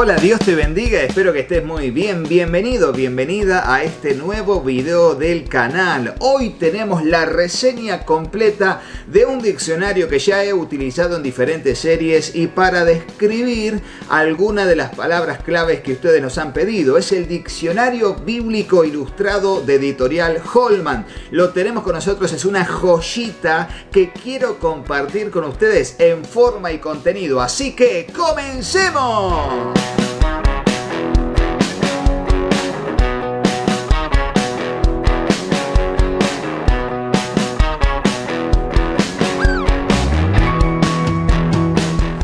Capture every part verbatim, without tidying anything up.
Hola, Dios te bendiga, espero que estés muy bien. Bienvenido, bienvenida a este nuevo video del canal. Hoy tenemos la reseña completa de un diccionario que ya he utilizado en diferentes series y para describir alguna de las palabras claves que ustedes nos han pedido. Es el Diccionario Bíblico Ilustrado de Editorial Holman. Lo tenemos con nosotros, es una joyita que quiero compartir con ustedes en forma y contenido. Así que comencemos.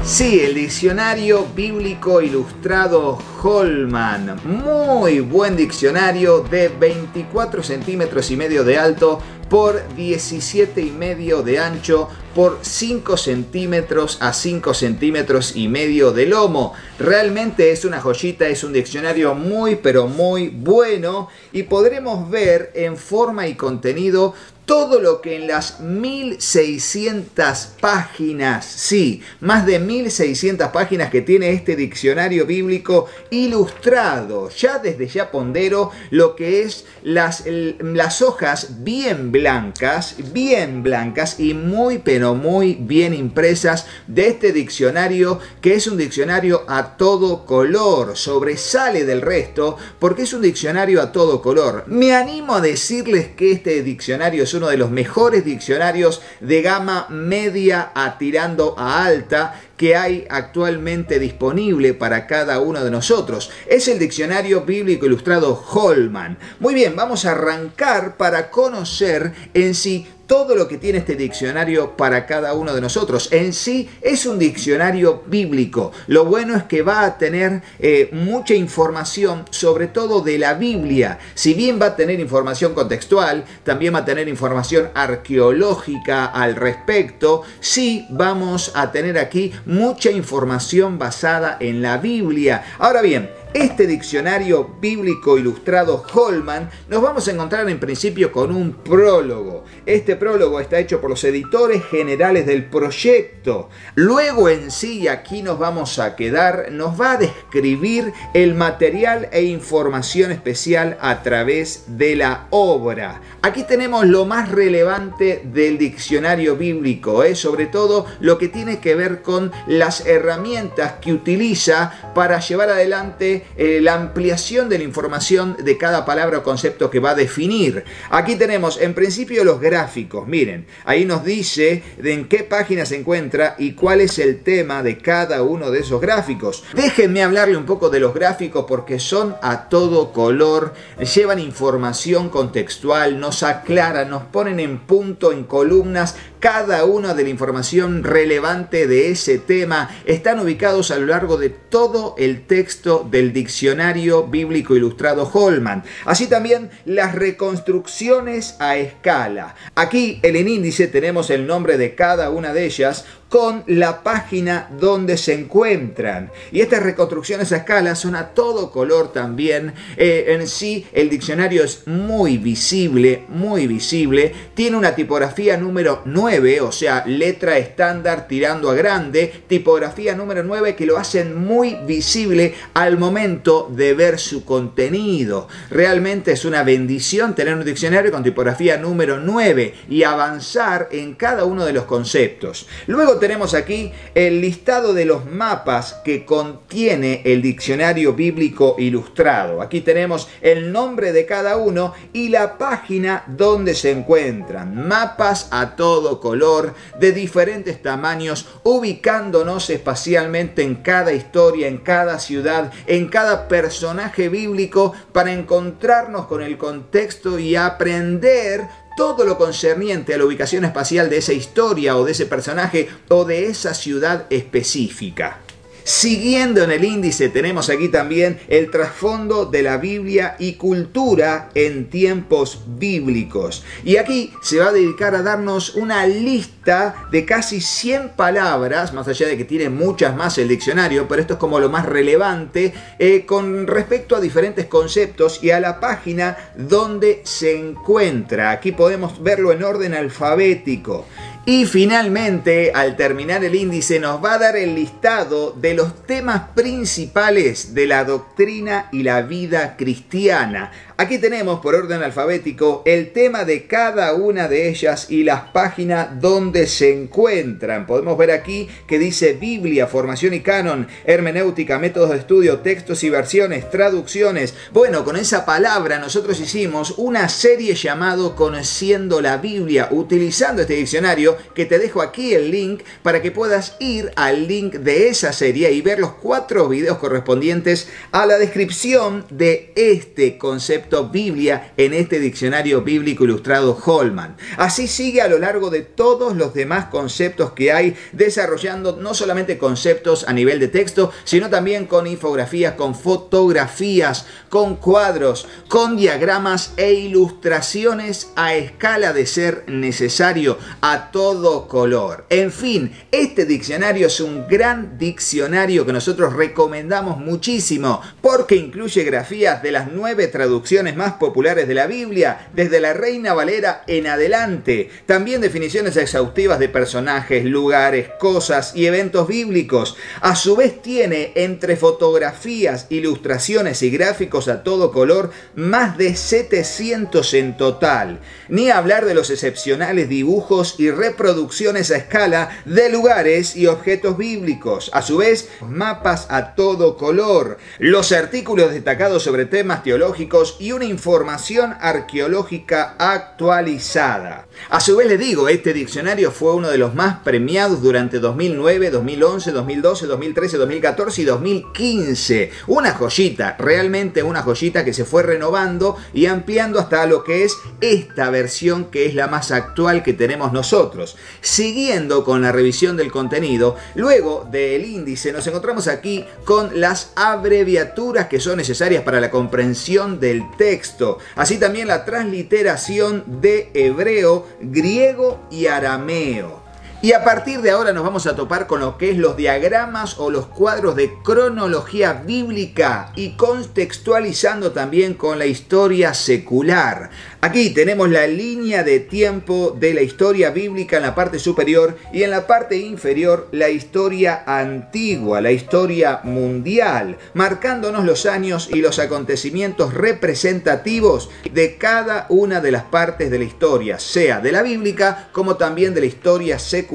Sí, el Diccionario Bíblico Ilustrado Holman, muy buen diccionario de veinticuatro centímetros y medio de alto por diecisiete y medio de ancho por cinco centímetros a cinco centímetros y medio de lomo. Realmente es una joyita, es un diccionario muy pero muy bueno y podremos ver en forma y contenido todo lo que en las mil seiscientas páginas, sí, más de mil seiscientas páginas que tiene este diccionario bíblico ilustrado. Ya desde ya pondero lo que es las, las hojas bien blancas, bien blancas y muy pero muy bien impresas de este diccionario, que es un diccionario a todo color, sobresale del resto porque es un diccionario a todo color. Me animo a decirles que este diccionario es uno de los mejores diccionarios de gama media a tirando a alta que hay actualmente disponible para cada uno de nosotros. Es el Diccionario Bíblico Ilustrado Holman. Muy bien, vamos a arrancar para conocer en sí todo lo que tiene este diccionario para cada uno de nosotros. En sí es un diccionario bíblico. Lo bueno es que va a tener eh, mucha información, sobre todo de la Biblia. Si bien va a tener información contextual, también va a tener información arqueológica al respecto, sí vamos a tener aquí mucha información basada en la Biblia. Ahora bien, este diccionario bíblico ilustrado Holman nos vamos a encontrar en principio con un prólogo. Este prólogo está hecho por los editores generales del proyecto. Luego en sí, aquí nos vamos a quedar, nos va a describir el material e información especial a través de la obra. Aquí tenemos lo más relevante del diccionario bíblico, ¿eh? sobre todo lo que tiene que ver con las herramientas que utiliza para llevar adelante Eh, la ampliación de la información de cada palabra o concepto que va a definir. Aquí tenemos en principio los gráficos, miren, ahí nos dice de en qué página se encuentra y cuál es el tema de cada uno de esos gráficos. Déjenme hablarle un poco de los gráficos porque son a todo color, llevan información contextual, nos aclaran, nos ponen en punto, en columnas, cada una de la información relevante de ese tema. Están ubicados a lo largo de todo el texto del Diccionario Bíblico Ilustrado Holman. Así también las reconstrucciones a escala. Aquí en el índice tenemos el nombre de cada una de ellas con la página donde se encuentran. Y estas reconstrucciones a escala son a todo color también. Eh, en sí, el diccionario es muy visible, muy visible. Tiene una tipografía número nueve, o sea, letra estándar tirando a grande. Tipografía número nueve que lo hacen muy visible al momento de ver su contenido. Realmente es una bendición tener un diccionario con tipografía número nueve y avanzar en cada uno de los conceptos. Luego tenemos aquí el listado de los mapas que contiene el diccionario bíblico ilustrado. Aquí tenemos el nombre de cada uno y la página donde se encuentran. Mapas a todo color, de diferentes tamaños, ubicándonos espacialmente en cada historia, en cada ciudad, en cada personaje bíblico, para encontrarnos con el contexto y aprender todo lo concerniente a la ubicación espacial de esa historia o de ese personaje o de esa ciudad específica. Siguiendo en el índice tenemos aquí también el trasfondo de la Biblia y cultura en tiempos bíblicos. Y aquí se va a dedicar a darnos una lista de casi cien palabras, más allá de que tiene muchas más el diccionario, pero esto es como lo más relevante eh, con respecto a diferentes conceptos y a la página donde se encuentra. Aquí podemos verlo en orden alfabético. Y finalmente, al terminar el índice, nos va a dar el listado de los temas principales de la doctrina y la vida cristiana. Aquí tenemos por orden alfabético el tema de cada una de ellas y las páginas donde se encuentran. Podemos ver aquí que dice Biblia, formación y canon, hermenéutica, métodos de estudio, textos y versiones, traducciones. Bueno, con esa palabra nosotros hicimos una serie llamado Conociendo la Biblia, utilizando este diccionario, que te dejo aquí el link para que puedas ir al link de esa serie y ver los cuatro videos correspondientes a la descripción de este concepto Biblia en este diccionario bíblico ilustrado Holman. Así sigue a lo largo de todos los demás conceptos que hay, desarrollando no solamente conceptos a nivel de texto, sino también con infografías, con fotografías, con cuadros, con diagramas e ilustraciones a escala de ser necesario, a todos todo color. En fin, este diccionario es un gran diccionario que nosotros recomendamos muchísimo porque incluye grafías de las nueve traducciones más populares de la Biblia, desde la Reina Valera en adelante. También definiciones exhaustivas de personajes, lugares, cosas y eventos bíblicos. A su vez tiene, entre fotografías, ilustraciones y gráficos a todo color, más de setecientos en total. Ni hablar de los excepcionales dibujos y representaciones producciones a escala de lugares y objetos bíblicos. A su vez, mapas a todo color, los artículos destacados sobre temas teológicos y una información arqueológica actualizada. A su vez, les digo, este diccionario fue uno de los más premiados durante dos mil nueve, dos mil once, dos mil doce, dos mil trece, dos mil catorce y dos mil quince. Una joyita, realmente una joyita que se fue renovando y ampliando hasta lo que es esta versión, que es la más actual que tenemos nosotros. Siguiendo con la revisión del contenido, luego del índice nos encontramos aquí con las abreviaturas que son necesarias para la comprensión del texto, así también la transliteración de hebreo, griego y arameo. Y a partir de ahora nos vamos a topar con lo que es los diagramas o los cuadros de cronología bíblica y contextualizando también con la historia secular. Aquí tenemos la línea de tiempo de la historia bíblica en la parte superior y en la parte inferior la historia antigua, la historia mundial, marcándonos los años y los acontecimientos representativos de cada una de las partes de la historia, sea de la bíblica como también de la historia secular.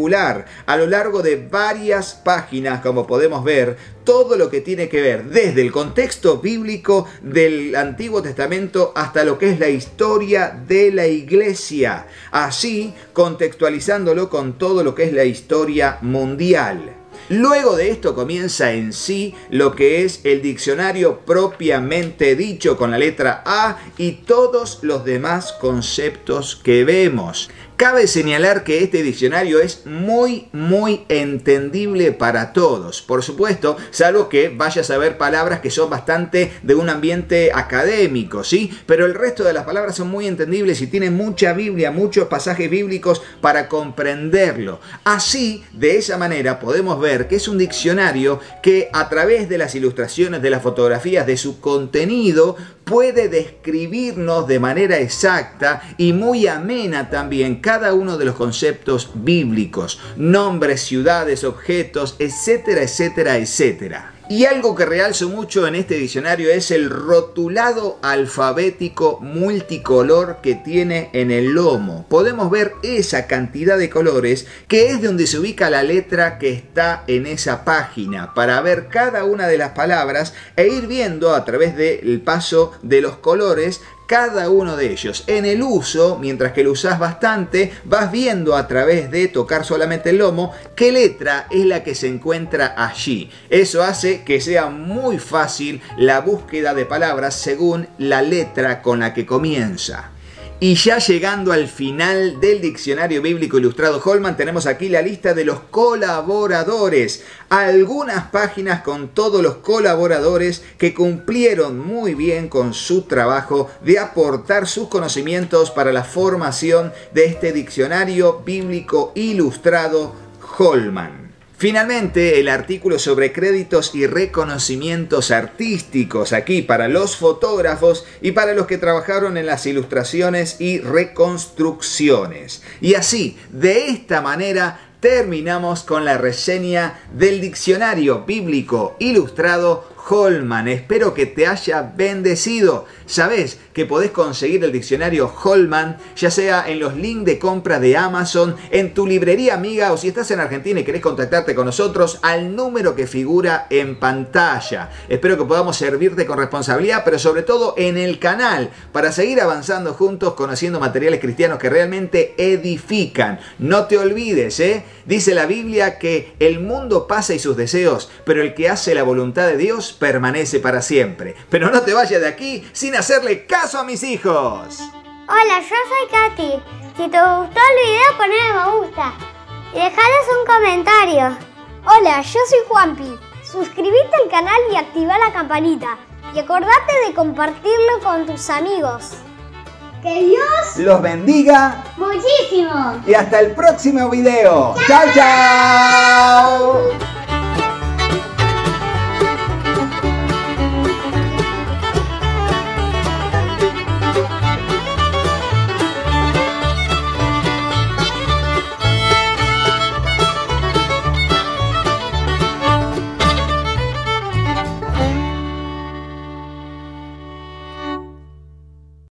A lo largo de varias páginas, como podemos ver, todo lo que tiene que ver desde el contexto bíblico del Antiguo Testamento hasta lo que es la historia de la Iglesia, así contextualizándolo con todo lo que es la historia mundial. Luego de esto comienza en sí lo que es el diccionario propiamente dicho, con la letra A y todos los demás conceptos que vemos. Cabe señalar que este diccionario es muy, muy entendible para todos. Por supuesto, salvo que vayas a ver palabras que son bastante de un ambiente académico, ¿sí? Pero el resto de las palabras son muy entendibles y tienen mucha Biblia, muchos pasajes bíblicos para comprenderlo. Así, de esa manera, podemos ver que es un diccionario que a través de las ilustraciones, de las fotografías, de su contenido, puede describirnos de manera exacta y muy amena también cada uno de los conceptos bíblicos, nombres, ciudades, objetos, etcétera, etcétera, etcétera. Y algo que realzo mucho en este diccionario es el rotulado alfabético multicolor que tiene en el lomo. Podemos ver esa cantidad de colores que es donde se ubica la letra que está en esa página, para ver cada una de las palabras e ir viendo a través del paso de los colores cada uno de ellos. En el uso, mientras que lo usás bastante, vas viendo a través de tocar solamente el lomo qué letra es la que se encuentra allí. Eso hace que sea muy fácil la búsqueda de palabras según la letra con la que comienza. Y ya llegando al final del diccionario bíblico ilustrado Holman, tenemos aquí la lista de los colaboradores. Algunas páginas con todos los colaboradores que cumplieron muy bien con su trabajo de aportar sus conocimientos para la formación de este diccionario bíblico ilustrado Holman. Finalmente, el artículo sobre créditos y reconocimientos artísticos, aquí para los fotógrafos y para los que trabajaron en las ilustraciones y reconstrucciones. Y así, de esta manera, terminamos con la reseña del Diccionario Bíblico Ilustrado Holman. Espero que te haya bendecido. Sabés que podés conseguir el diccionario Holman, ya sea en los links de compra de Amazon, en tu librería amiga, o si estás en Argentina y querés contactarte con nosotros, al número que figura en pantalla. Espero que podamos servirte con responsabilidad, pero sobre todo en el canal, para seguir avanzando juntos, conociendo materiales cristianos que realmente edifican. No te olvides, ¿eh? Dice la Biblia que el mundo pasa y sus deseos, pero el que hace la voluntad de Dios permanece para siempre. Pero no te vayas de aquí sin hacerle caso a mis hijos. Hola, yo soy Katy. Si te gustó el video, ponle me gusta y dejaros un comentario. Hola, yo soy Juanpi. Suscríbete al canal y activa la campanita. Y acordate de compartirlo con tus amigos. Que Dios los bendiga muchísimo. Y hasta el próximo video. ¡Chao, chao!